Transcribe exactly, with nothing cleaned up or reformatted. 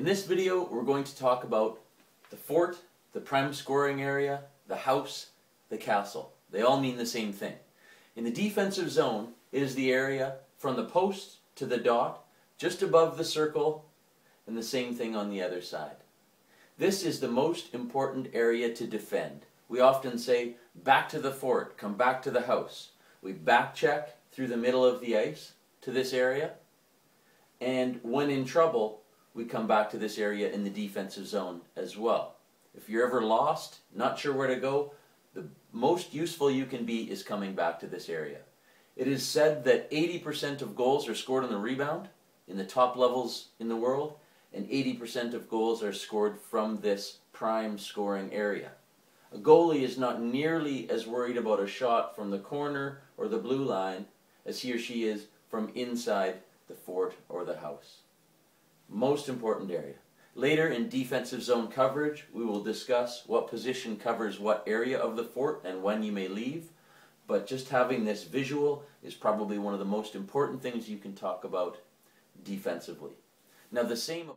In this video, we're going to talk about the fort, the prime scoring area, the house, the castle. They all mean the same thing. In the defensive zone, it is the area from the post to the dot, just above the circle, and the same thing on the other side. This is the most important area to defend. We often say, back to the fort, come back to the house. We back check through the middle of the ice to this area, and when in trouble, we come back to this area in the defensive zone as well. If you're ever lost, not sure where to go, the most useful you can be is coming back to this area. It is said that eighty percent of goals are scored on the rebound in the top levels in the world, and eighty percent of goals are scored from this prime scoring area. A goalie is not nearly as worried about a shot from the corner or the blue line as he or she is from inside the fort or the house. Most important area. Later in defensive zone coverage, we will discuss what position covers what area of the fort and when you may leave, but just having this visual is probably one of the most important things you can talk about defensively. Now the same